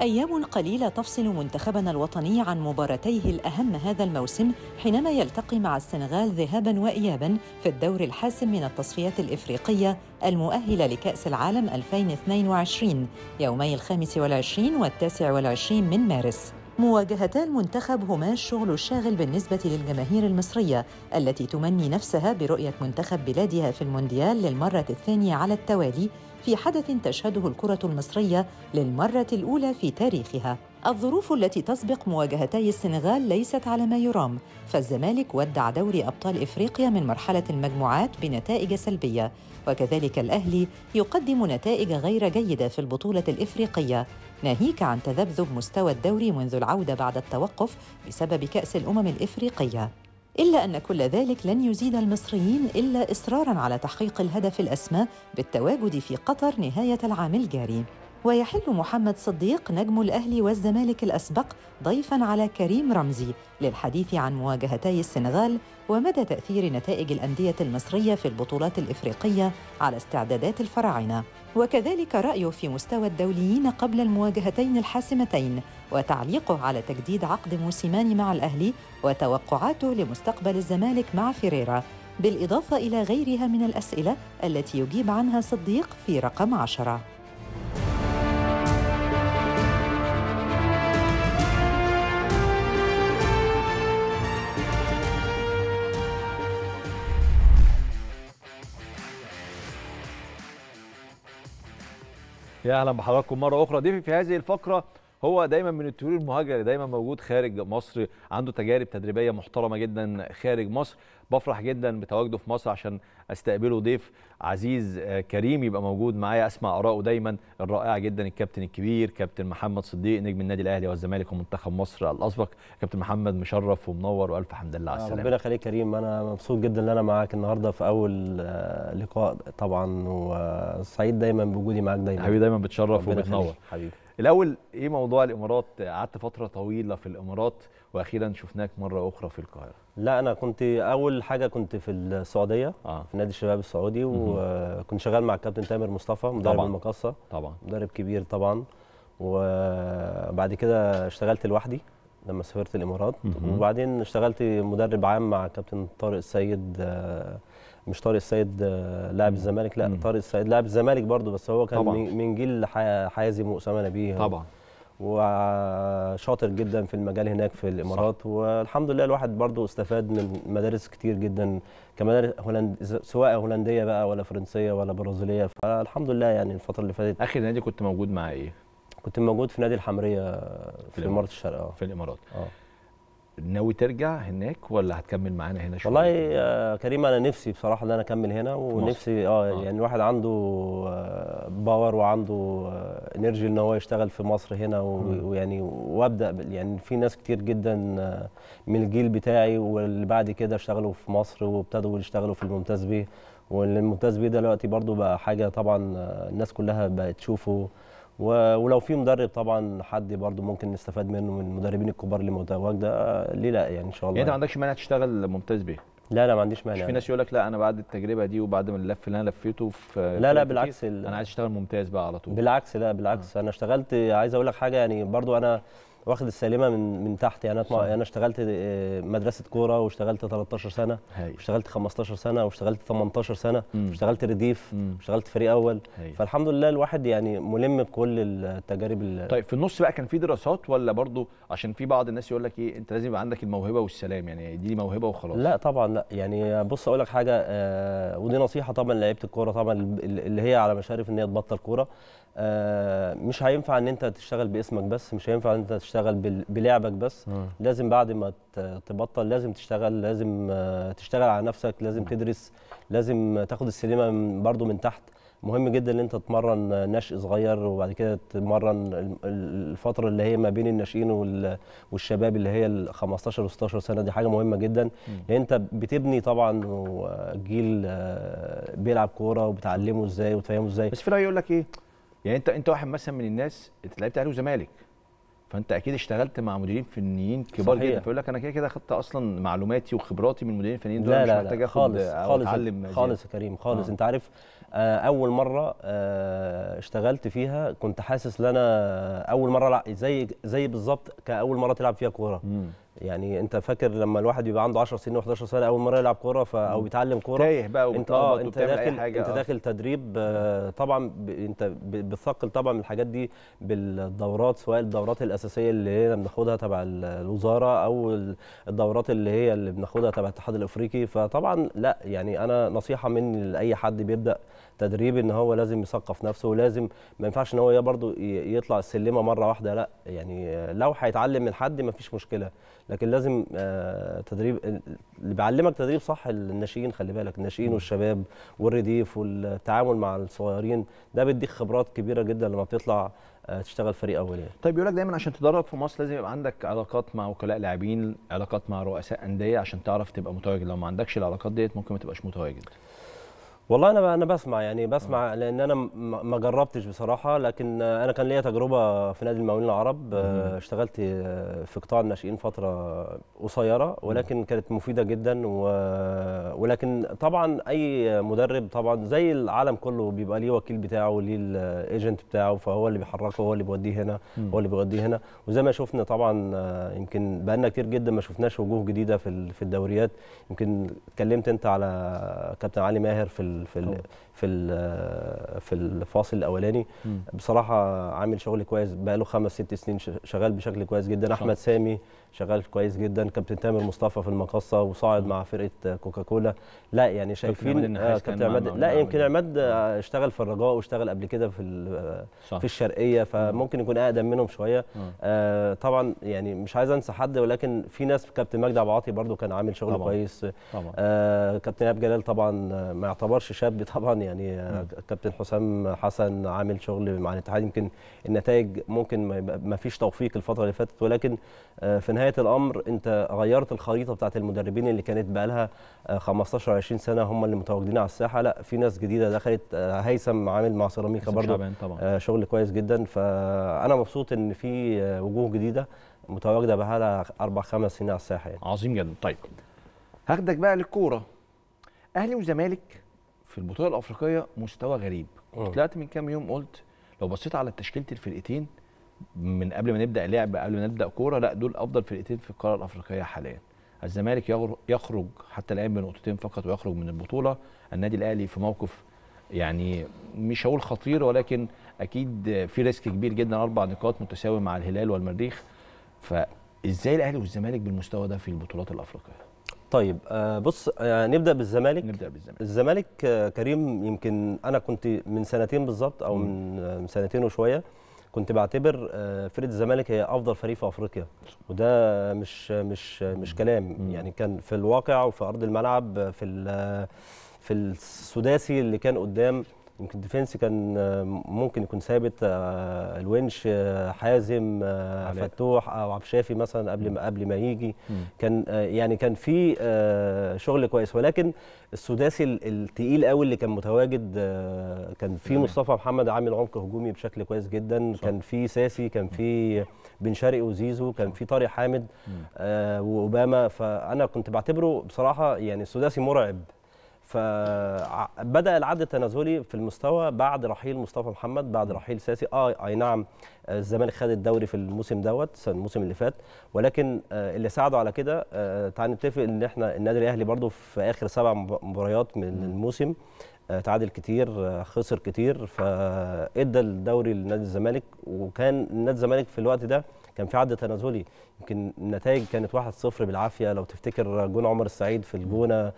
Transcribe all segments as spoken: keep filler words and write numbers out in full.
أيام قليلة تفصل منتخبنا الوطني عن مباراتيه الأهم هذا الموسم حينما يلتقي مع السنغال ذهاباً وإياباً في الدور الحاسم من التصفيات الإفريقية المؤهلة لكأس العالم ألفين واثنين وعشرين يومي الخامس والعشرين والتاسع والعشرين من مارس. مواجهتا المنتخب هما الشغل الشاغل بالنسبة للجماهير المصرية التي تمني نفسها برؤية منتخب بلادها في المونديال للمرة الثانية على التوالي في حدث تشهده الكرة المصرية للمرة الأولى في تاريخها. الظروف التي تسبق مواجهتي السنغال ليست على ما يرام، فالزمالك ودع دوري أبطال إفريقيا من مرحلة المجموعات بنتائج سلبية، وكذلك الأهلي يقدم نتائج غير جيدة في البطولة الإفريقية، ناهيك عن تذبذب مستوى الدوري منذ العودة بعد التوقف بسبب كأس الأمم الإفريقية. إلا أن كل ذلك لن يزيد المصريين إلا إصراراً على تحقيق الهدف الأسمى بالتواجد في قطر نهاية العام الجاري. ويحل محمد صديق نجم الأهلي والزمالك الأسبق ضيفاً على كريم رمزي للحديث عن مواجهتي السنغال ومدى تأثير نتائج الأندية المصرية في البطولات الإفريقية على استعدادات الفراعنة، وكذلك رأيه في مستوى الدوليين قبل المواجهتين الحاسمتين، وتعليقه على تجديد عقد موسيماني مع الأهلي وتوقعاته لمستقبل الزمالك مع فيريرا، بالإضافة إلى غيرها من الأسئلة التي يجيب عنها صديق في رقم عشرة. يا اهلا بحضراتكم مره اخرى. ضيفي في هذه الفقره هو دايما من الطيور المهاجره اللي دايما موجود خارج مصر، عنده تجارب تدريبيه محترمه جدا خارج مصر. بفرح جدا بتواجده في مصر عشان استقبله ضيف عزيز كريم يبقى موجود معايا، اسمع آراءه دايما الرائعه جدا. الكابتن الكبير كابتن محمد صديق نجم النادي الاهلي والزمالك ومنتخب مصر الاسبق. كابتن محمد مشرف ومنور والف حمد لله على السلامه. ربنا يخليك كريم، انا مبسوط جدا ان انا معاك النهارده في اول لقاء طبعا، وسعيد دايما بوجودي معاك. دايما حبيبي، دايما بتشرف وبتنور حبيبي. الاول ايه موضوع الامارات؟ قعدت فتره طويله في الامارات واخيرا شفناك مره اخرى في القاهره. لا انا كنت اول حاجه كنت في السعوديه آه. في نادي الشباب السعودي، وكنت شغال مع الكابتن تامر مصطفى مدرب المقاصه، طبعا مدرب كبير طبعا. وبعد كده اشتغلت لوحدي لما سافرت الامارات، مه. وبعدين اشتغلت مدرب عام مع كابتن طارق السيد، مش طارق السيد لاعب الزمالك، لا مم. طارق السيد لاعب الزمالك برضه، بس هو كان طبعًا. من جيل حازم وأسامة نبيه طبعا، وشاطر جدا في المجال هناك في الامارات صح. والحمد لله الواحد برضه استفاد من مدارس كتير جدا، كمدارس هولند... سواء هولنديه بقى ولا فرنسيه ولا برازيليه، فالحمد لله يعني الفتره اللي فاتت. اخر نادي كنت موجود مع ايه؟ كنت موجود في نادي الحمريه في الامارات الشرقيه في الامارات اه. ناوي ترجع هناك ولا هتكمل معانا هنا شويه؟ والله يا كريم انا نفسي بصراحه ان انا اكمل هنا، ونفسي اه يعني آه. الواحد عنده باور وعنده انرجي ان هو يشتغل في مصر هنا، ويعني وابدا يعني في ناس كتير جدا من الجيل بتاعي واللي بعد كده اشتغلوا في مصر وابتدوا يشتغلوا في الممتاز بي، والممتاز بي دلوقتي برضو بقى حاجه طبعا الناس كلها بقت تشوفه. ولو في مدرب طبعا حد برضو ممكن نستفاد منه من المدربين الكبار اللي متواجده ليه لا، يعني ان شاء الله. يعني انت ما عندكش مانع تشتغل ممتاز بيه؟ لا لا ما عنديش مانع. مش في ناس يقول لك لا انا بعد التجربه دي وبعد ما اللف اللي انا لفيته في لا لا بالعكس، انا عايز اشتغل ممتاز بقى على طول. بالعكس لا بالعكس آه. انا اشتغلت، عايز اقول لك حاجه يعني برضو انا واخد السلمه من من تحت يعني. انا انا اشتغلت مدرسه كوره واشتغلت ثلاثة عشر سنه، واشتغلت خمسة عشر سنه، واشتغلت ثمانية عشر سنه، واشتغلت رديف، واشتغلت فريق اول هي. فالحمد لله الواحد يعني ملم بكل التجارب. طيب في النص بقى كان في دراسات ولا برضو؟ عشان في بعض الناس يقول لك ايه انت لازم يبقى عندك الموهبه والسلام، يعني دي موهبه وخلاص. لا طبعا لا، يعني بص اقول لك حاجه آه، ودي نصيحه طبعا لعيبه الكوره طبعا اللي هي على مشارف ان هي تبطل كوره. آه مش هينفع ان انت تشتغل باسمك بس، مش هينفع ان انت تشتغل بلعبك بس م. لازم بعد ما تبطل لازم تشتغل، لازم آه تشتغل على نفسك، لازم م. تدرس، لازم تاخد السلمه برضو من تحت. مهم جدا ان انت تتمرن نشء صغير، وبعد كده تتمرن الفتره اللي هي ما بين الناشئين والشباب اللي هي ال خمسة عشر وستة عشر سنه، دي حاجه مهمه جدا لان انت بتبني طبعا جيل بيلعب كوره وبتعلمه ازاي وتفهمه ازاي. بس في راي يقول لك ايه يعني انت انت واحد مثلا من الناس لعبت اهلي وزمالك فانت اكيد اشتغلت مع مديرين فنيين كبار صحيح. جدا، فيقول لك انا كده كده اخدت اصلا معلوماتي وخبراتي من المديرين الفنيين دول، لا مش محتاج اخد او اتعلم خالص يا كريم خالص. آه. انت عارف آه اول مره آه اشتغلت فيها كنت حاسس ان انا اول مره زي زي بالظبط كاول مره تلعب فيها كوره. يعني انت فاكر لما الواحد بيبقى عنده عشر سنين و11 سنه اول مره يلعب كوره او بيتعلم كوره، تايه بقى انت اه انت داخل انت آه. داخل تدريب آه طبعا ب... انت ب... بتثقل طبعا من الحاجات دي بالدورات، سواء الدورات الاساسيه اللي هي بناخدها تبع الوزاره او الدورات اللي هي اللي بناخدها تبع الاتحاد الافريقي. فطبعا لا يعني انا نصيحه مني لاي حد بيبدا تدريب ان هو لازم يثقف نفسه، ولازم ما ينفعش ان هو برضه يطلع السلمه مره واحده، لا يعني لو هيتعلم من حد ما فيش مشكله، لكن لازم تدريب اللي بيعلمك تدريب صح. الناشئين خلي بالك، الناشئين والشباب والرديف والتعامل مع الصغيرين ده بيديك خبرات كبيره جدا لما بتطلع تشتغل فريق اولي. طيب بيقول لك دايما عشان تدرب في مصر لازم يبقى عندك علاقات مع وكلاء لاعبين، علاقات مع رؤساء انديه عشان تعرف تبقى متواجد، لو ما عندكش العلاقات ديت ممكن ما تبقاش متواجد. والله انا انا بسمع يعني بسمع لان انا ما جربتش بصراحه، لكن انا كان ليا تجربه في نادي المقاولين العرب. اشتغلت في قطاع الناشئين فتره قصيره ولكن كانت مفيده جدا، و... ولكن طبعا اي مدرب طبعا زي العالم كله بيبقى ليه وكيل بتاعه وليه الايجنت بتاعه، فهو اللي بيحركه، هو اللي بيوديه هنا، هو اللي بيوديه هنا. وزي ما شفنا طبعا يمكن بقالنا كتير جدا ما شفناش وجوه جديده في في الدوريات. يمكن اتكلمت انت على كابتن علي ماهر في في في في الفاصل الاولاني، بصراحه عامل شغل كويس، بقاله خمس ست سنين شغال بشكل كويس جدا. احمد سامي شغال كويس جدا، كابتن تامر مصطفى في المقصه وصاعد مع فرقه كوكاكولا. لا يعني شايفين كابتن عماد، لا يمكن عماد اشتغل في الرجاء واشتغل قبل كده في في الشرقيه، فممكن يكون اقدم منهم شويه. آه طبعا يعني مش عايز انسى حد، ولكن في ناس كابتن مجدي عبد العاطي برده كان عامل شغل طبعًا. كويس طبعًا. آه كابتن ايهاب جلال طبعا ما يعتبرش شاب طبعا يعني. مم. كابتن حسام حسن عامل شغل مع الاتحاد، يمكن النتائج ممكن ما فيش توفيق الفتره اللي فاتت، ولكن في نهايه الامر انت غيرت الخريطه بتاعت المدربين اللي كانت بقى لها خمستاشر عشرين سنه هم اللي متواجدين على الساحه. لا في ناس جديده دخلت، هيثم عامل مع سيراميكا برضه شغل كويس جدا. فانا مبسوط ان في وجوه جديده متواجده بقى لها اربع خمس سنين على الساحه يعني. عظيم جدا. طيب هاخدك بقى للكوره، اهلي وزمالك في البطوله الافريقيه مستوى غريب. طلعت من كام يوم قلت لو بصيت على تشكيله الفرقتين من قبل ما نبدا لعب، قبل ما نبدا كوره، لا دول افضل فرقتين في القاره الافريقيه حاليا. الزمالك يخرج حتى الان بنقطتين فقط ويخرج من البطوله، النادي الاهلي في موقف يعني مش هقول خطير ولكن اكيد في ريسك كبير جدا، اربع نقاط متساوي مع الهلال والمريخ. فازاي الاهلي والزمالك بالمستوى ده في البطولات الافريقيه؟ طيب بص نبدا بالزمالك. نبدا بالزمالك. الزمالك كريم يمكن انا كنت من سنتين بالظبط او من سنتين وشويه كنت بعتبر فرقه الزمالك هي افضل فريق في افريقيا، وده مش مش مش كلام يعني، كان في الواقع وفي ارض الملعب في في السداسي اللي كان قدام. يمكن الديفنس كان ممكن يكون ثابت، الونش حازم فتوح او عبد الشافي مثلا قبل ما قبل ما يجي كان يعني كان في شغل كويس، ولكن السداسي الثقيل قوي اللي كان متواجد كان في مصطفى محمد عامل عمق هجومي بشكل كويس جدا، كان في ساسي، كان في بن شرقي وزيزو، كان في طارق حامد وأوباما. فانا كنت بعتبره بصراحه يعني السداسي مرعب. فبدأ العد التنازلي في المستوى بعد رحيل مصطفى محمد، بعد رحيل ساسي. اه اي نعم الزمالك خد الدوري في الموسم دوت الموسم اللي فات، ولكن اللي ساعده على كده تعال نتفق ان احنا النادي الاهلي برضو في اخر سبع مباريات من الموسم تعادل كتير خسر كتير، فادى الدوري لنادي الزمالك. وكان نادي الزمالك في الوقت ده كان في عد تنازلي، يمكن النتائج كانت واحد صفر بالعافيه. لو تفتكر جون عمر السعيد في الجونه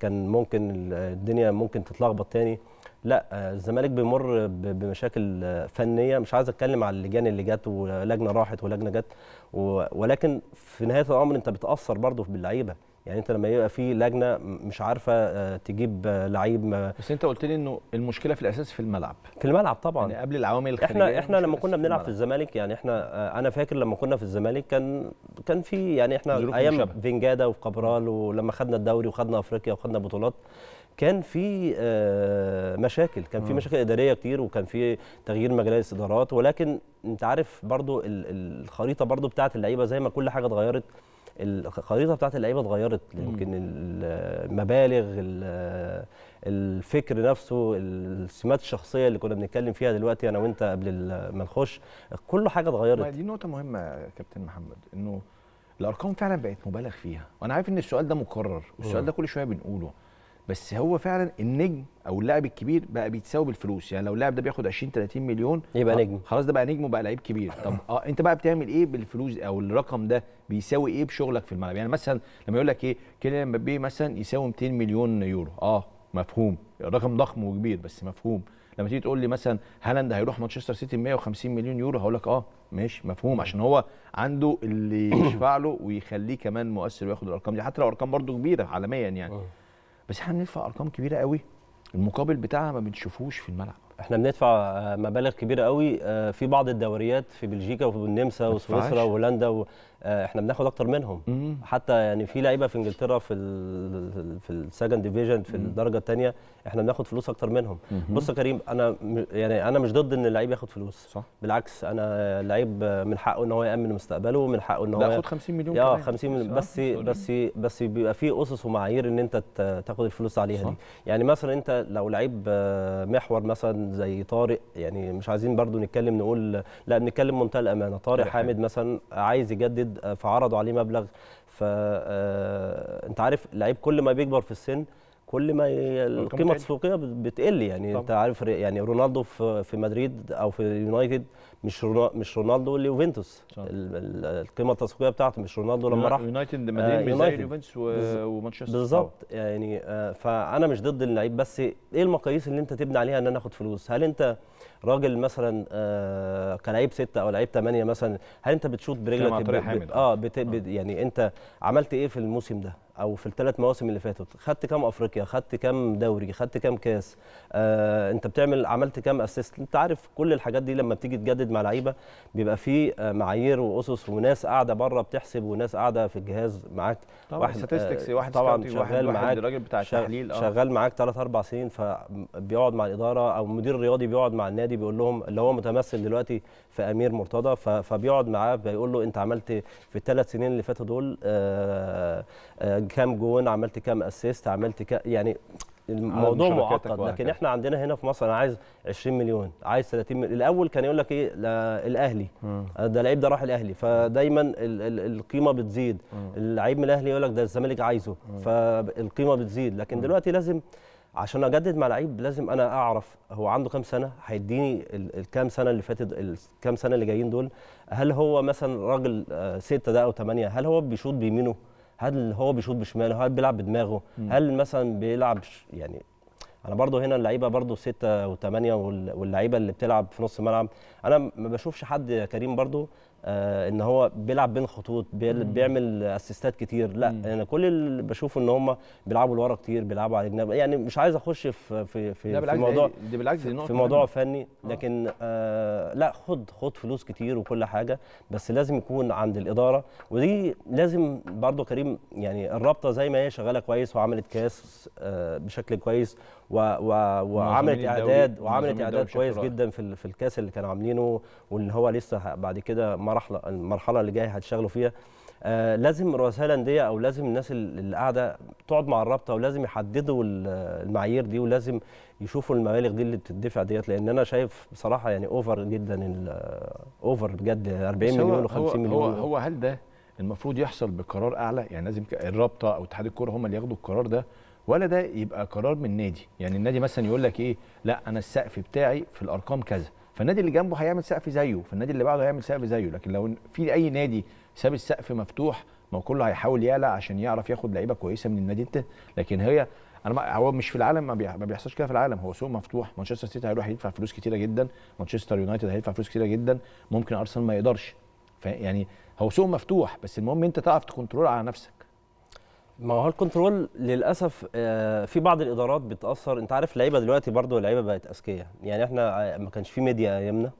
كان ممكن الدنيا ممكن تتلخبط تاني. لا الزمالك بيمر بمشاكل فنيه، مش عايز اتكلم على اللجان اللي جت ولجنه راحت ولجنه جت، ولكن في نهايه الامر انت بتاثر برضه باللعيبه. يعني انت لما يبقى في لجنه مش عارفه تجيب لعيب، بس انت قلت لي انه المشكله في الاساس في الملعب. في الملعب طبعا يعني قبل العوامل الخارجيه. احنا احنا لما كنا بنلعب في, في الزمالك يعني احنا انا فاكر لما كنا في الزمالك كان كان في يعني احنا ايام فينجادا وكابرال، ولما خدنا الدوري وخدنا افريقيا وخدنا بطولات كان في مشاكل، كان في مشاكل اداريه كتير، وكان في تغيير مجالس ادارات، ولكن انت عارف برضو الخريطه برضو بتاعت اللعيبه زي ما كل حاجه اتغيرت، الخريطه بتاعت اللعيبه اتغيرت، يمكن المبالغ، الفكر نفسه، السمات الشخصيه اللي كنا بنتكلم فيها دلوقتي انا وانت قبل ما نخش، كل حاجه اتغيرت. دي نقطه مهمه يا كابتن محمد، انه الارقام فعلا بقت مبالغ فيها، وانا عارف ان السؤال ده مكرر والسؤال ده كل شويه بنقوله، بس هو فعلا النجم او اللاعب الكبير بقى بيتساوي بالفلوس. يعني لو اللاعب ده بياخد عشرين تلاتين مليون يبقى نجم، خلاص ده بقى نجم وبقى لعيب كبير. طب اه انت بقى بتعمل ايه بالفلوس او الرقم ده بيساوي ايه بشغلك في الملعب؟ يعني مثلا لما يقول لك ايه كيليان مبابي مثلا يساوي ميتين مليون يورو، اه مفهوم، رقم ضخم وكبير بس مفهوم. لما تيجي تقول لي مثلا هالاند هيروح مانشستر سيتي مية وخمسين مليون يورو، هقول لك اه ماشي مفهوم، عشان هو عنده اللي يشفع له ويخليه كمان مؤثر وياخد الارقام دي، حتى لو ارقام برضه كبيره عالميا يعني. بس احنا بندفع ارقام كبيره قوي المقابل بتاعها ما بنشوفوش في الملعب. احنا بندفع مبالغ كبيره قوي في بعض الدوريات في بلجيكا والنمسا وسويسرا وهولندا، احنا بناخد اكتر منهم. مم. حتى يعني في لعيبه في انجلترا في ال في السكند ديفيجن في الدرجه الثانيه احنا بناخد فلوس اكتر منهم. مم. بص يا كريم، انا يعني انا مش ضد ان اللعيب ياخد فلوس، صح. بالعكس، انا اللعيب من حقه ان هو يامن مستقبله، من حقه ان هو ياخد خمسين مليون، اه خمسين مليون، بس بس بس بيبقى في اسس ومعايير ان انت تاخد الفلوس عليها، صح. دي يعني مثلا انت لو لعيب محور مثلا زي طارق، يعني مش عايزين برضو نتكلم نقول لا، بنتكلم منتهى الامانه، طارق حامد مثلا عايز يجدد فعرضوا عليه مبلغ، فانت عارف اللعيب كل ما بيكبر في السن كل ما القيمه التسويقيه بتقل. يعني طبعا. انت عارف يعني رونالدو في مدريد او في اليونايتد مش مش رونالدو ليوفنتوس، القيمه التسويقيه بتاعته مش رونالدو لما راح يونايتد مدريد مش زي اليوفنتوس ومانشستر بالظبط يعني. فانا مش ضد اللعيب، بس ايه المقاييس اللي انت تبني عليها ان انا اخد فلوس؟ هل انت راجل مثلا آه كلاعب ستة او لعيب ثمانية مثلا، هل انت بتشوط برجلك اه بت... بت... يعني انت عملت ايه في الموسم ده او في الثلاث مواسم اللي فاتت؟ خدت كام افريقيا؟ خدت كام دوري؟ خدت كام كاس؟ آه انت بتعمل عملت كام اسيست؟ انت عارف كل الحاجات دي لما بتيجي تجدد مع لعيبه بيبقى في معايير واسس وناس قاعده بره بتحسب وناس قاعده في الجهاز معاك، واحد ستاتستكس، واحد طبعا شغال معاك، الراجل بتاع التحليل شغال معاك ثلاث اربع سنين، فبيقعد مع الاداره او مدير رياضي بيقعد مع النادي بيقول لهم، اللي هو متمثل دلوقتي في امير مرتضى، فبيقعد معاه بيقول له انت عملت في الثلاث سنين اللي فاتوا دول آه آه كام جون، عملت كام اسيست، عملت كام، يعني الموضوع معقد. لكن احنا عندنا هنا في مصر انا عايز عشرين مليون، عايز ثلاثين مليون. الاول كان يقول لك ايه الاهلي ده لعيب ده راح الاهلي، فدايما ال ال القيمه بتزيد. اللعيب من الاهلي يقول لك ده الزمالك عايزه، فالقيمه بتزيد. لكن دلوقتي لازم عشان اجدد مع لعيب لازم انا اعرف هو عنده كام سنه، هيديني الكام سنه اللي فاتت، الكام سنه اللي جايين دول، هل هو مثلا راجل سته ده او ثمانيه، هل هو بيشوط بيمينه؟ هل هو بيشوط بشماله؟ هل بيلعب بدماغه؟ م. هل مثلا بيلعب يعني انا برضو هنا اللعيبه برضو سته وثمانيه واللعيبه اللي بتلعب في نص الملعب، انا ما بشوفش حد يا كريم برضو آه ان هو بيلعب بين خطوط بيعمل اسيستات كتير، لا انا يعني كل اللي بشوفه ان هم بيلعبوا لورا كتير، بيلعبوا على الجناب، يعني مش عايز اخش في في في, في موضوع دي بالعكس دي نقطه في موضوع فني، لكن آه لا خد خد فلوس كتير وكل حاجه، بس لازم يكون عند الاداره، ودي لازم برضو كريم يعني الرابطه زي ما هي شغاله كويس وعملت كاس آه بشكل كويس و و وعملت اعداد وعملت اعداد كويس جدا في في الكاس اللي كانوا عاملينه، واللي هو لسه بعد كده مرحله المرحله اللي جايه هتشتغلوا فيها. آه لازم رؤساء الانديه او لازم الناس اللي قاعده تقعد مع الرابطه، ولازم يحددوا المعايير دي، ولازم يشوفوا المبالغ دي اللي بتدفع ديت، لان انا شايف بصراحه يعني اوفر جدا، اوفر بجد، اربعين مليون وخمسين مليون. هو هو هل ده المفروض يحصل بقرار اعلى؟ يعني لازم الرابطه او اتحاد الكوره هم اللي ياخدوا القرار ده، ولا ده يبقى قرار من النادي؟ يعني النادي مثلا يقول لك ايه، لا انا السقف بتاعي في الارقام كذا، فالنادي اللي جنبه هيعمل سقف زيه، فالنادي اللي بعده هيعمل سقف زيه. لكن لو في اي نادي ساب السقف مفتوح، ما كله هيحاول يعلى عشان يعرف ياخد لعيبه كويسه من النادي انت. لكن هي انا هو مش في العالم، ما بيحصلش كده في العالم، هو سوق مفتوح. مانشستر سيتي هيروح يدفع فلوس كتيره جدا، مانشستر يونايتد هيدفع فلوس كتيره جدا، ممكن ارسنال ما يقدرش، فيعني هو سوق مفتوح، بس المهم انت تعرف تكنترول على نفسك. ما هو الكنترول للاسف في بعض الادارات بتاثر، انت عارف اللعيبه دلوقتي برضو اللعيبه بقت اذكياء، يعني احنا ما كانش في ميديا ايامنا،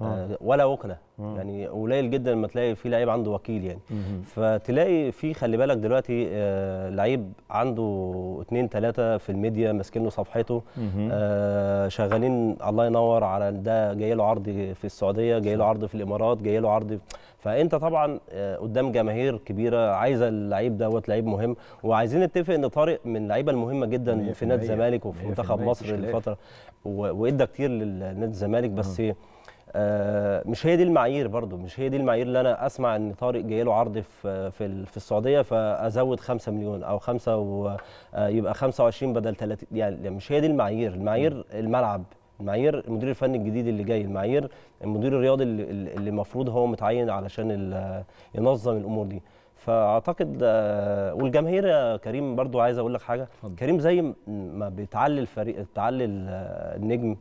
آه. ولا وكنه آه. يعني قليل جدا لما تلاقي في لعيب عنده وكيل يعني مم. فتلاقي في خلي بالك دلوقتي آه لعيب عنده اتنين تلاته في الميديا ماسكين له صفحته آه شغالين الله ينور على ده، جاي له عرض في السعوديه، جاي له عرض في الامارات، جاي له عرض، فانت طبعا آه قدام جماهير كبيره عايزه اللعيب دوت لعيب مهم. وعايزين نتفق ان طارق من اللعيبه المهمه جدا في نادي الزمالك وفي منتخب مصر لفتره، وادى كتير لنادي الزمالك، بس آه. آه مش هي دي المعايير، برضو مش هي دي المعايير اللي انا اسمع ان طارق جاي له عرض في في, في السعوديه فازود خمسة مليون او خمسة ويبقى خمسة وعشرين بدل ثلاثين، يعني مش هي دي المعايير. المعايير الملعب، المعايير المدير الفني الجديد اللي جاي، المعايير المدير الرياضي اللي المفروض هو متعين علشان ينظم الامور دي. فاعتقد آه والجماهير يا كريم برضو عايز اقول لك حاجه، كريم زي ما بتعلي الفريق تعلي النجم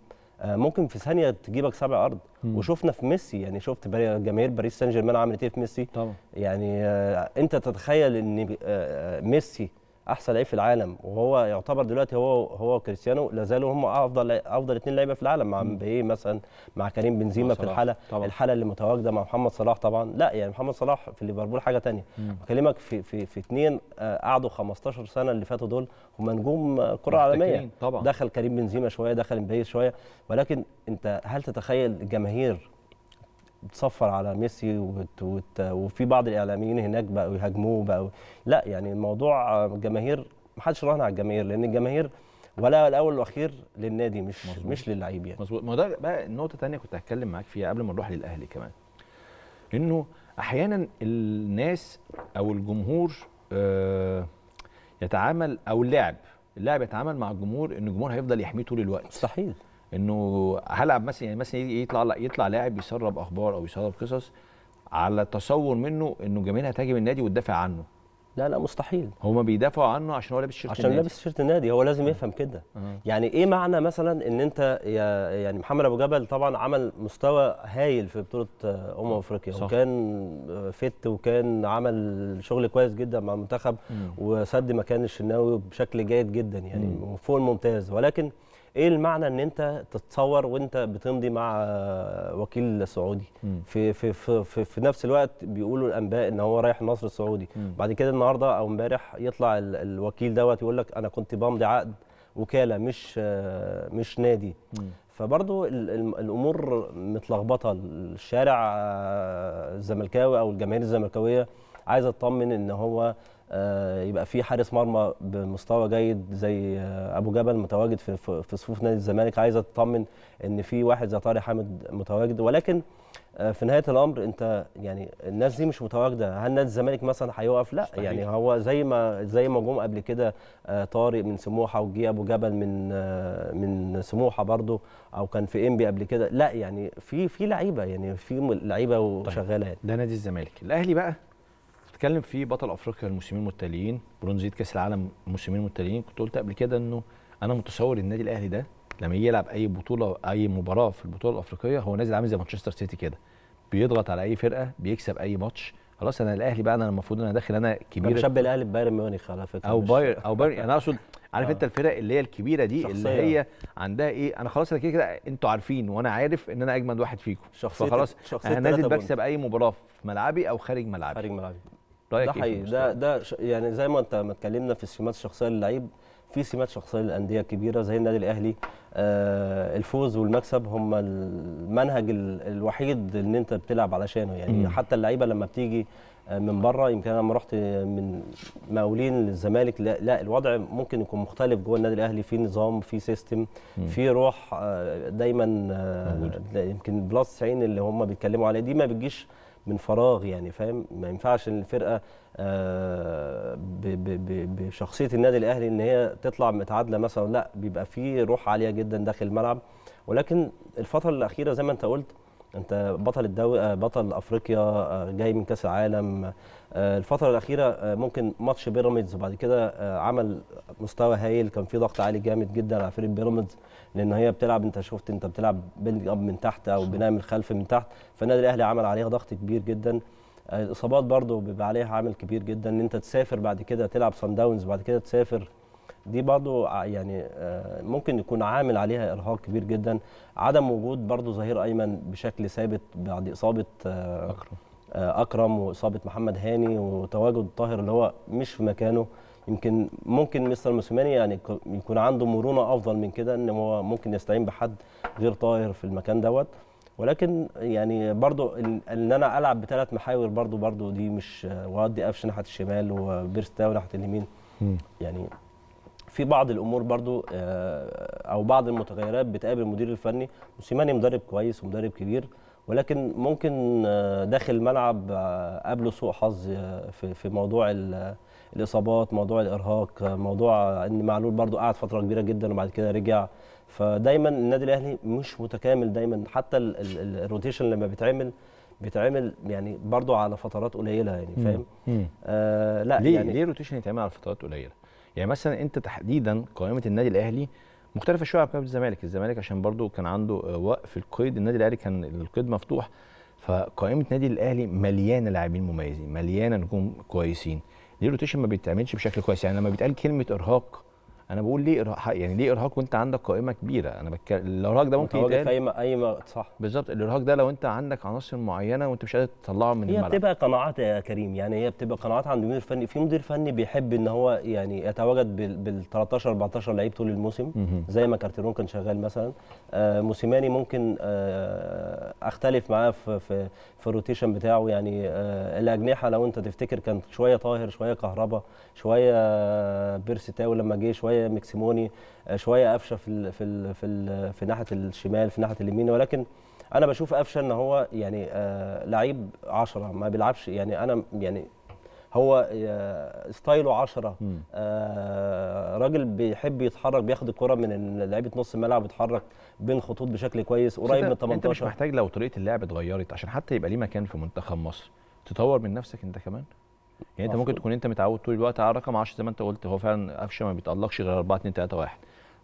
ممكن في ثانيه تجيبك سبع ارض. مم. وشفنا في ميسي، يعني شفت جماهير باريس سان جيرمان عملت ايه في ميسي طبعا. يعني آه انت تتخيل ان آه ميسي احسن لعيب في العالم، وهو يعتبر دلوقتي هو هو كريستيانو لا زالوا هم افضل افضل اثنين لعيبه في العالم، مع مبابي مثلا، مع كريم بنزيما في الحاله طبعا. الحاله اللي متواجده مع محمد صلاح طبعا، لا يعني محمد صلاح في ليفربول حاجه ثانيه. بكلمك في في في اثنين قعدوا خمستاشر سنه اللي فاتوا دول هم نجوم كره عالميه طبعا. دخل كريم بنزيما شويه، دخل مبابي شويه، ولكن انت هل تتخيل الجماهير بتصفر على ميسي وت... وت... وفي بعض الاعلاميين هناك بقوا يهاجموه بقوا؟ لا يعني الموضوع الجماهير ما حدش راهن على الجماهير، لان الجماهير ولا الاول والاخير للنادي مش مزبوط. مش للعيب يعني مظبوط. ما ده بقى النقطه الثانيه كنت هتكلم معاك فيها قبل ما نروح للاهلي كمان، انه احيانا الناس او الجمهور آه يتعامل او اللاعب اللاعب يتعامل مع الجمهور ان الجمهور هيفضل يحميه طول الوقت. مستحيل انه هلعب مثلا، يعني مثلا يطلع يطلع لاعب يسرب اخبار او يسرب قصص على تصور منه انه جماهير هتهاجم النادي وتدافع عنه. لا لا مستحيل، هما بيدافعوا عنه عشان هو لابس شيرت النادي، عشان لابس شيرت النادي، هو لازم يفهم كده. يعني ايه معنى مثلا ان انت يعني محمد ابو جبل طبعا عمل مستوى هايل في بطوله امم افريقيا صح. وكان فت وكان عمل شغل كويس جدا مع المنتخب مم. وسد مكان الشناوي بشكل جيد جدا يعني مم. فوق الممتاز. ولكن ايه المعنى ان انت تتصور وانت بتمضي مع وكيل سعودي في في, في في في نفس الوقت بيقولوا الانباء ان هو رايح النصر السعودي، بعد كده النهارده او امبارح يطلع الوكيل دوت يقول لك انا كنت بمضي عقد وكاله مش مش نادي. فبرضه الامور متلخبطه، الشارع الزملكاوي او الجماهير الزملكاويه عايزه تطمن ان هو يبقى في حارس مرمى بمستوى جيد زي ابو جبل متواجد في في صفوف نادي الزمالك، عايزه تطمن ان في واحد زي طارق حامد متواجد. ولكن في نهايه الامر انت يعني الناس دي مش متواجده، هل نادي الزمالك مثلا هيوقف؟ لا صحيح. يعني هو زي ما زي ما جم قبل كده طارق من سموحه وجي ابو جبل من من سموحه برضو، او كان في انبي قبل كده، لا يعني في في لعيبه، يعني في لعيبه وشغاله يعني. ده نادي الزمالك. الاهلي بقى بتكلم في بطل افريقيا الموسمين المتتاليين، برونزيه كاس العالم الموسمين المتتاليين. كنت قلت قبل كده انه انا متصور النادي الاهلي ده لما يجي يلعب اي بطوله اي مباراه في البطوله الافريقيه هو نازل عامل زي مانشستر سيتي كده، بيضغط على اي فرقه، بيكسب اي ماتش، خلاص انا الاهلي بقى، انا المفروض ان انا داخل انا كبير. مش شبه الاهلي ببايرن ميونخ على فكره، او باير او باير انا اقصد عارف انت الفرق اللي هي الكبيره دي اللي هي عندها ايه، انا خلاص انا كده كده انتوا عارفين وانا عارف ان انا اجمد واحد فيكم، فخلاص انا نازل بكسب اي مباراه في ملعبي او خارج ملعبي. خارج ملعبي ده حقيقي، ده ده يعني زي ما انت ما اتكلمنا في السمات الشخصيه للعيب، في سمات شخصيه للانديه الكبيره زي النادي الاهلي، آه الفوز والمكسب هم المنهج الوحيد اللي انت بتلعب علشانه يعني. مم. حتى اللعيبه لما بتيجي من بره، يمكن انا لما رحت من مقاولين للزمالك، لا, لا الوضع ممكن يكون مختلف جوه النادي الاهلي، في نظام، في سيستم، في روح دايما موجود. يمكن بلس تسعين اللي هم بيتكلموا عليه دي ما بتجيش من فراغ يعني، فاهم؟ ما ينفعش الفرقه بشخصيه النادي الاهلي ان هي تطلع متعادله مثلا، لا بيبقى في روح عاليه جدا داخل الملعب. ولكن الفتره الاخيره زي ما انت قلت، انت بطل الدوري، بطل افريقيا، جاي من كاس العالم، الفتره الاخيره ممكن ماتش بيراميدز بعد كده عمل مستوى هايل، كان في ضغط عالي جامد جدا على فريق بيراميدز، لان هي بتلعب، انت شفت انت بتلعب بيلد اب من تحت او بناء من الخلف من تحت، فالنادي الاهلي عمل عليها ضغط كبير جدا. الاصابات برضو بيبقى عليها عامل كبير جدا، ان انت تسافر بعد كده تلعب صن داونز، بعد كده تسافر دي برضو يعني ممكن يكون عامل عليها ارهاق كبير جدا، عدم وجود برضو ظهير ايمن بشكل ثابت بعد اصابه اكرم اكرم واصابه محمد هاني وتواجد طاهر اللي هو مش في مكانه. يمكن ممكن مستر موسيماني يعني يكون عنده مرونه افضل من كده، ان هو ممكن يستعين بحد غير طاهر في المكان دوت. ولكن يعني برضو ان انا العب بثلاث محاور برضو برضو دي مش، وادي قفشه ناحيه الشمال وبيرستاو ناحيه اليمين، يعني في بعض الامور برضو او بعض المتغيرات بتقابل المدير الفني. موسيماني مدرب كويس ومدرب كبير، ولكن ممكن داخل الملعب قابله سوء حظ في موضوع الاصابات، موضوع الارهاق، موضوع ان معلول برضو قعد فتره كبيره جدا وبعد كده رجع. فدايما النادي الاهلي مش متكامل دايما، حتى الروتيشن لما بيتعمل بيتعمل يعني برضو على فترات قليله يعني، فاهم؟ آه لا ليه يعني ليه الروتيشن يتعمل على فترات قليله؟ يعني مثلا انت تحديدا قائمه النادي الاهلي مختلفه شويه عن قائمه الزمالك، الزمالك عشان برضو كان عنده وقف القيد، النادي الاهلي كان القيد مفتوح، فقائمه النادي الاهلي مليانه لاعبين مميزين، مليانه نجوم كويسين. ليه الروتيشن ما بيتعملش بشكل كويس؟ يعني لما بيتقال كلمه ارهاق انا بقول ليه ارهاق؟ يعني ليه ارهاق وانت عندك قائمه كبيره؟ انا بتكلم الارهاق ده ممكن يتقال في اي وقت، صح؟ بالظبط، الارهاق ده لو انت عندك عناصر معينه وانت مش قادر تطلعها من الملعب. هي بتبقى قناعات يا كريم، يعني هي بتبقى قناعات عند المدير الفني. في مدير فني بيحب ان هو يعني يتواجد بال تلتاشر اربعتاشر لعيب طول الموسم زي ما كارتيرون كان شغال مثلا. آه موسيماني ممكن آه اختلف معاه في في, في الروتيشن بتاعه، يعني آه الاجنحه لو انت تفتكر كانت شويه طاهر، شويه كهربا، شويه بيرسيتاو لما جه، شويه مكسيموني، شويه قفشه في في في في ناحيه الشمال، في ناحيه اليمين. ولكن انا بشوف قفشه ان هو يعني لعيب عشرة ما بيلعبش، يعني انا يعني هو ستايله عشرة، راجل بيحب يتحرك، بياخد الكره من لعيبه نص الملعب ويتحرك بين خطوط بشكل كويس قريب من تمنتاشر. انت مش محتاج لو طريقه اللعب اتغيرت عشان حتى يبقى ليه مكان في منتخب مصر تطور من نفسك انت كمان؟ يعني انت ممكن تكون انت متعود طول الوقت على رقم عشرة زي ما انت قلت، هو فعلا قفشه ما بيتالقش غير اربعة اتنين تلاته واحد،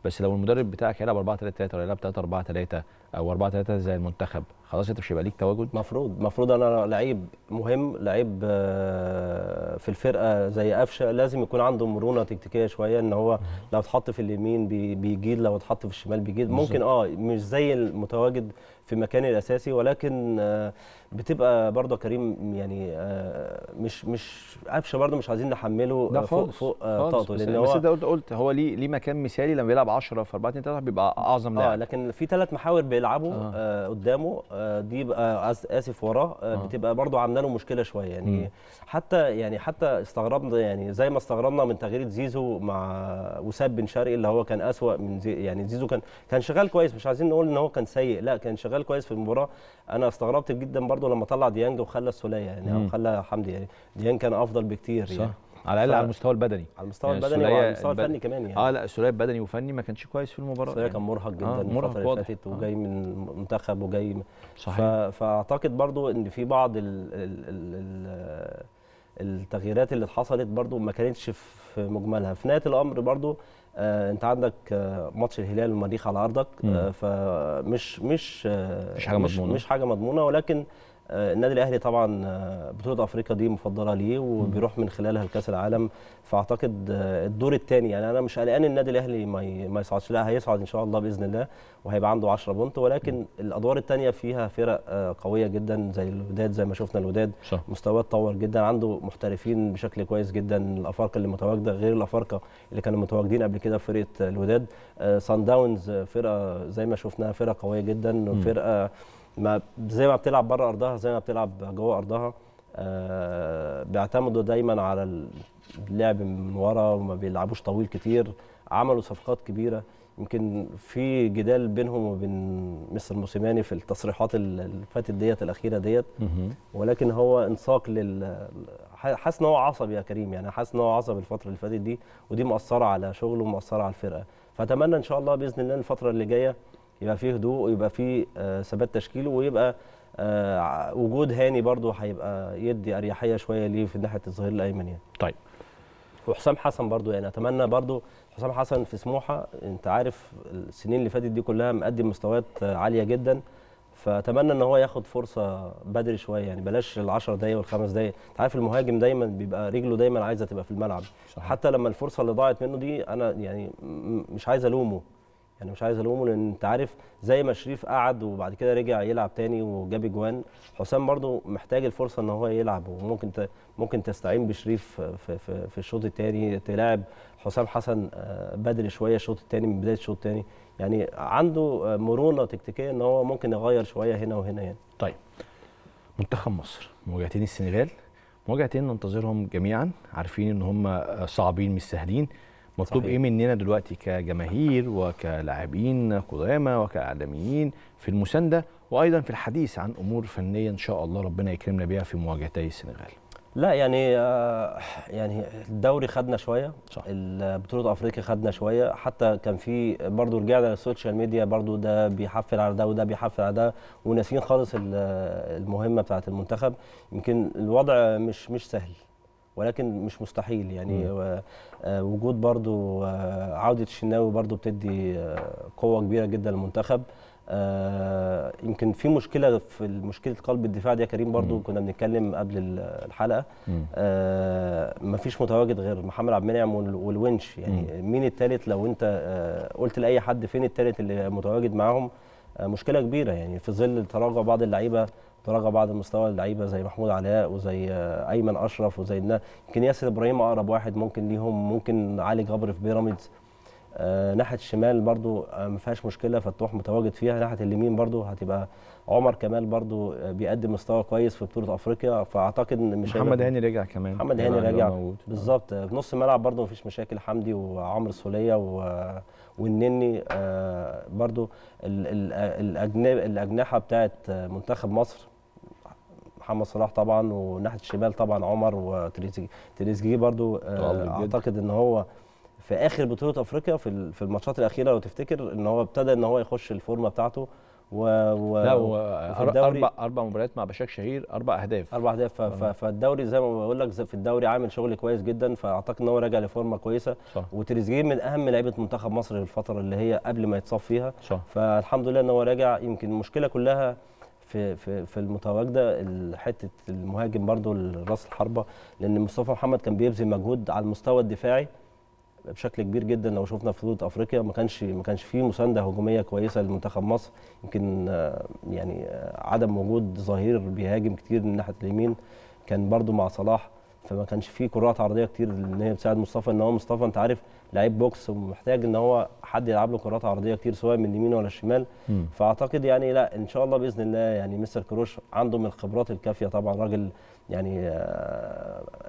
بس لو المدرب بتاعك هيلعب اربعة تلاته تلاته ولا هيلعب تلاته اربعه تلاته او اربعه تلاته تلاته زي المنتخب، خلاص انت مش هيبقى ليك تواجد. المفروض المفروض انا لعيب مهم، لعيب في الفرقه زي قفشه لازم يكون عنده مرونه تكتيكيه شويه، ان هو لو اتحط في اليمين بيجيد، لو اتحط في الشمال بيجيد، ممكن اه مش زي المتواجد في مكانه الاساسي. ولكن بتبقى برضه كريم يعني مش مش قفشه برضه مش عايزين نحمله فوق فوق طاقته، لان هو بس انت قلت هو ليه ليه مكان مثالي لما بيلعب عشرة في اربعه اتنين تلاته بيبقى اعظم لاعب. اه لكن في ثلاث محاور بيلعبوا آه. آه قدامه آه دي بقى اسف وراه آه آه. بتبقى برضه عامله له مشكله شويه يعني م. حتى يعني حتى استغربنا يعني زي ما استغربنا من تغيير زيزو مع وساب بن شرقي اللي هو كان اسوأ من زي يعني زيزو كان كان شغال كويس، مش عايزين نقول ان هو كان سيء، لا كان شغال كويس في المباراه. انا استغربت جدا برضو لما طلع ديانج وخلى السوليه يعني او خلى حمدي، يعني ديانج كان افضل بكتير صح. يعني على الاقل ف... على المستوى البدني، على المستوى يعني البدني وعلى المستوى البدني البدني كمان يعني. اه لا السوليه بدني وفني ما كانش كويس في المباراه، السوليه يعني. كان مرهق جدا آه مرهق الفتره اللي فاتت وجاي آه. من المنتخب وجاي من صحيح. ف... فاعتقد برضو ان في بعض ال... ال... ال... التغييرات اللي حصلت برضو ما كانتش في مجملها. في نهايه الامر برضو آه، انت عندك آه، ماتش الهلال والمريخ على ارضك آه، فمش مش آه، مش حاجه مضمونه مش حاجه مضمونه. ولكن آه، النادي الاهلي طبعا آه، بطوله افريقيا دي مفضله ليه وبيروح من خلالها لكاس العالم، فاعتقد آه، الدور الثاني يعني انا مش قلقان النادي الاهلي ما ما يصعدش، لا هيصعد ان شاء الله باذن الله وهيبقى عنده عشرة بونت. ولكن مم. الادوار الثانيه فيها فرق آه، قويه جدا زي الوداد، زي ما شفنا الوداد مستواه اتطور جدا، عنده محترفين بشكل كويس جدا، الافارقه اللي متواجده غير الافارقه اللي كانوا متواجدين قبل كده في فرقه الوداد. آه، سان داونز فرقه زي ما شفناها فرقه قويه جدا، فرقه ما زي ما بتلعب بره ارضها زي ما بتلعب جوه ارضها. آه بيعتمدوا دايما على اللعب من ورا وما بيلعبوش طويل كتير، عملوا صفقات كبيره. يمكن في جدال بينهم وبين مستر موسيماني في التصريحات اللي فاتت ديت الاخيره ديت، ولكن هو انساق لل حاسس ان هو عصبي يا كريم، يعني حاسس ان هو عصبي الفتره اللي فاتت دي، ودي مأثره على شغله ومأثره على الفرقه. فاتمنى ان شاء الله باذن الله الفتره اللي جايه يبقى فيه هدوء ويبقى فيه ثبات تشكيله، ويبقى وجود هاني برضه هيبقى يدي اريحيه شويه ليه في ناحيه الظهير الايمن يعني. طيب وحسام حسن برضه يعني اتمنى برضه حسام حسن في سموحه، انت عارف السنين اللي فاتت دي كلها مقدم مستويات عاليه جدا، فاتمنى ان هو ياخد فرصه بدري شويه، يعني بلاش العشر دقايق والخمس دقايق، انت عارف المهاجم دايما بيبقى رجله دايما عايزه تبقى في الملعب، حتى لما الفرصه اللي ضاعت منه دي انا يعني مش عايز الومه، يعني مش عايز الومه لان انت عارف زي ما شريف قعد وبعد كده رجع يلعب تاني وجاب اجوان، حسام برضو محتاج الفرصه ان هو يلعب، وممكن ت... ممكن تستعين بشريف في في, في الشوط الثاني، تلاعب حسام حسن بدري شويه الشوط الثاني من بدايه الشوط الثاني، يعني عنده مرونه تكتيكيه ان هو ممكن يغير شويه هنا وهنا يعني. طيب منتخب مصر مواجهتين السنغال، مواجهتين ننتظرهم جميعا، عارفين ان هم صعبين مش سهلين، مطلوب صحيح. ايه مننا دلوقتي كجماهير وكلاعبين قدامى وكاعلاميين في المسانده وايضا في الحديث عن امور فنيه ان شاء الله ربنا يكرمنا بيها في مواجهتي السنغال؟ لا يعني يعني الدوري خدنا شويه، بطوله افريقيا خدنا شويه، حتى كان في برضو رجعنا للسوشيال ميديا، برضو ده بيحفل على ده وده بيحفل على ده، وناسيين خالص المهمه بتاعه المنتخب. يمكن الوضع مش مش سهل ولكن مش مستحيل يعني، وجود برضو عوده الشناوي برضو بتدي قوه كبيره جدا للمنتخب. آه يمكن في مشكله في مشكله قلب الدفاع دي يا كريم برضو مم. كنا بنتكلم قبل الحلقه، آه مفيش متواجد غير محمد عبد المنعم والونش، يعني مم. مين الثالث؟ لو انت آه قلت لاي حد فين الثالث اللي متواجد معاهم، آه مشكله كبيره يعني، في ظل تراجع بعض اللعيبه، تراجع بعض المستوى اللعيبه زي محمود علاء وزي آه ايمن اشرف وزي الناس، يمكن ياسر ابراهيم اقرب واحد ممكن ليهم، ممكن علي جبر في بيراميدز. آه ناحيه الشمال برضو آه ما فيهاش مشكله، فتوح متواجد فيها. ناحيه اليمين برضو هتبقى عمر كمال برضو آه بيقدم مستوى كويس في بطوله افريقيا، فاعتقد ان مش محمد هاني راجع كمان، محمد هاني راجع بالظبط. آه. في نص الملعب برضو ما فيش مشاكل، حمدي وعمرو السوليه و... والنني آه برضو ال... ال... الأجنب... الاجنحه بتاعه منتخب مصر، محمد صلاح طبعا، وناحيه الشمال طبعا عمر وتريزيجيه. تريزيجيه برضو آه اعتقد ان هو في اخر بطوله افريقيا في في الماتشات الاخيره لو تفتكر ان هو ابتدى ان هو يخش الفورمه بتاعته و لا اربع اربع مباريات مع بشاك شهير، اربع اهداف اربع اهداف فالدوري زي ما بقول لك في الدوري عامل شغل كويس جدا، فاعتقد ان هو راجع لفورمه كويسه. وتريزيجيه من اهم لعيبه منتخب مصر للفتره اللي هي قبل ما يتصاب فيها، فالحمد لله ان هو راجع. يمكن المشكله كلها في في في المتواجده حته المهاجم برده راس الحربه، لان مصطفى محمد كان بيبذل مجهود على المستوى الدفاعي بشكل كبير جدا. لو شفنا في بطوله افريقيا ما كانش ما كانش فيه مسانده هجوميه كويسه لمنتخب مصر، يمكن يعني عدم وجود ظهير بيهاجم كتير من ناحيه اليمين، كان برده مع صلاح فما كانش فيه كرات عرضيه كتير ان هي بتساعد مصطفى، ان هو مصطفى انت عارف لعيب بوكس ومحتاج ان هو حد يلعب له كرات عرضيه كتير سواء من اليمين ولا الشمال. م. فاعتقد يعني لا ان شاء الله باذن الله، يعني مستر كروش عنده من الخبرات الكافيه طبعا، راجل يعني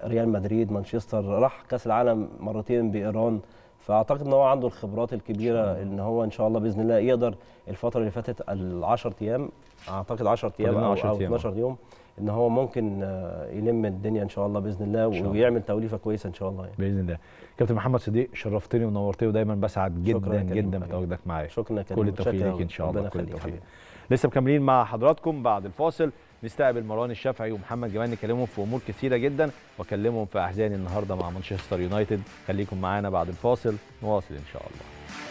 ريال مدريد، مانشستر، راح كاس العالم مرتين بايران، فاعتقد ان هو عنده الخبرات الكبيره ان هو ان شاء الله باذن الله يقدر. الفتره اللي فاتت العشر ايام اعتقد عشر ايام او اتناشر يوم ان هو ممكن يلم الدنيا ان شاء الله باذن الله ويعمل توليفه كويسه ان شاء الله يعني. باذن الله. كابتن محمد صديق شرفتني ونورتني، ودايما بسعد جدا جدا بتواجدك معايا. شكرا كابتن، كل التوفيق ليك ان شاء الله، كل التوفيق. لسه مكملين مع حضراتكم بعد الفاصل، نستقبل مروان الشافعي ومحمد جمال، نكلمهم في امور كثيره جدا واكلمهم في احزاني النهارده مع مانشستر يونايتد. خليكم معانا بعد الفاصل، نواصل ان شاء الله.